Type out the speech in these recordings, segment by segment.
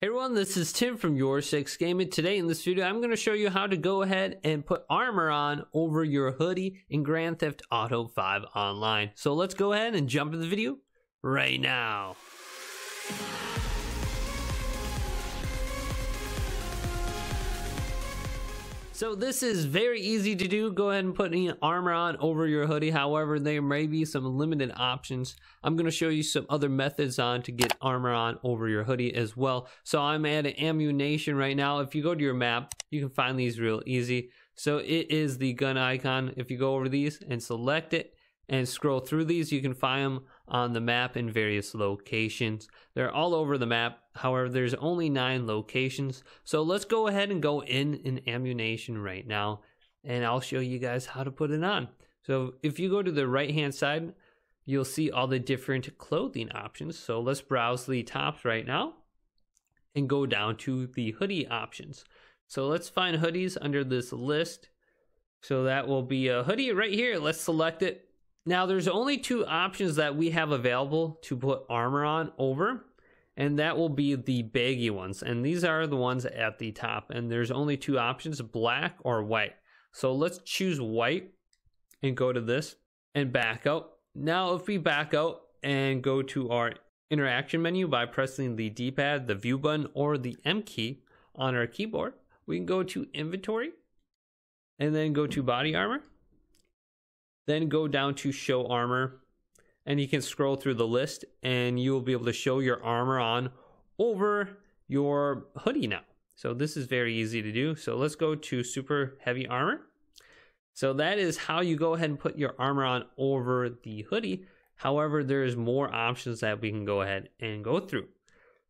Hey everyone, this is Tim from Your Six Gaming. Today in this video, I'm going to show you how to go ahead and put armor on over your hoodie in Grand Theft Auto 5 Online. So let's go ahead and jump into the video right now. So this is very easy to do. Go ahead and put any armor on over your hoodie. However, there may be some limited options. I'm going to show you some other methods on to get armor on over your hoodie as well. So I'm at an ammunition right now. If you go to your map, you can find these real easy. So it is the gun icon. If you go over these and select it and scroll through these, you can find them on the map in various locations. They're all over the map. However, there's only 9 locations. So let's go ahead and go in an ammunition right now, and I'll show you guys how to put it on. So if you go to the right hand side, you'll see all the different clothing options. So let's browse the tops right now and go down to the hoodie options. So let's find hoodies under this list. So that will be a hoodie right here. Let's select it. Now there's only 2 options that we have available to put armor on over, and that will be the baggy ones, and these are the ones at the top, and there's only 2 options, black or white. So let's choose white and go to this and back out. Now if we back out and go to our interaction menu by pressing the D-pad, the view button, or the M key on our keyboard, we can go to inventory and then go to body armor. Then go down to show armor, and you can scroll through the list and you will be able to show your armor on over your hoodie now. So this is very easy to do. So let's go to super heavy armor. So that is how you go ahead and put your armor on over the hoodie. However, there's more options that we can go ahead and go through.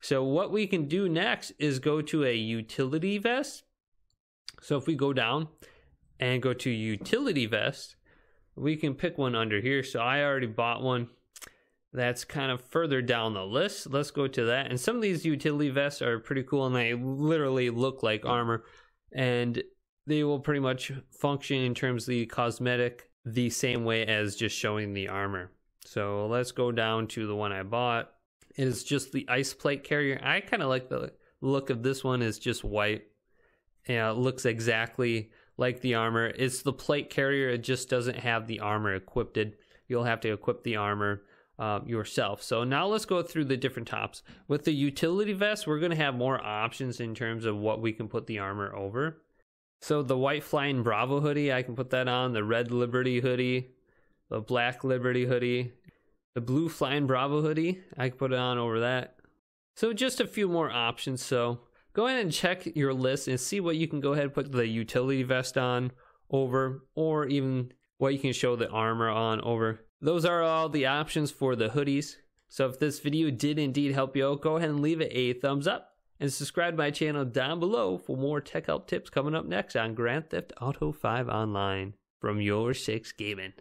So what we can do next is go to a utility vest. So if we go down and go to utility vest, we can pick one under here. So I already bought one that's kind of further down the list. Let's go to that. And some of these utility vests are pretty cool, and they literally look like armor, and they will pretty much function in terms of the cosmetic the same way as just showing the armor. So let's go down to the one I bought. It is just the ice plate carrier. I kind of like the look of this one. It's just white. Yeah, it looks exactly like the armor. It's the plate carrier. It just doesn't have the armor equipped. You'll have to equip the armor yourself. So now let's go through the different tops. With the utility vest, we're going to have more options in terms of what we can put the armor over. So the white Flying Bravo hoodie, I can put that on. The red Liberty hoodie, the black Liberty hoodie, the blue Flying Bravo hoodie, I can put it on over that. So just a few more options. So go ahead and check your list and see what you can go ahead and put the utility vest on over, or even what you can show the armor on over. Those are all the options for the hoodies. So if this video did indeed help you out, go ahead and leave it a thumbs up and subscribe to my channel down below for more tech help tips coming up next on Grand Theft Auto 5 Online from Your Six Gaming.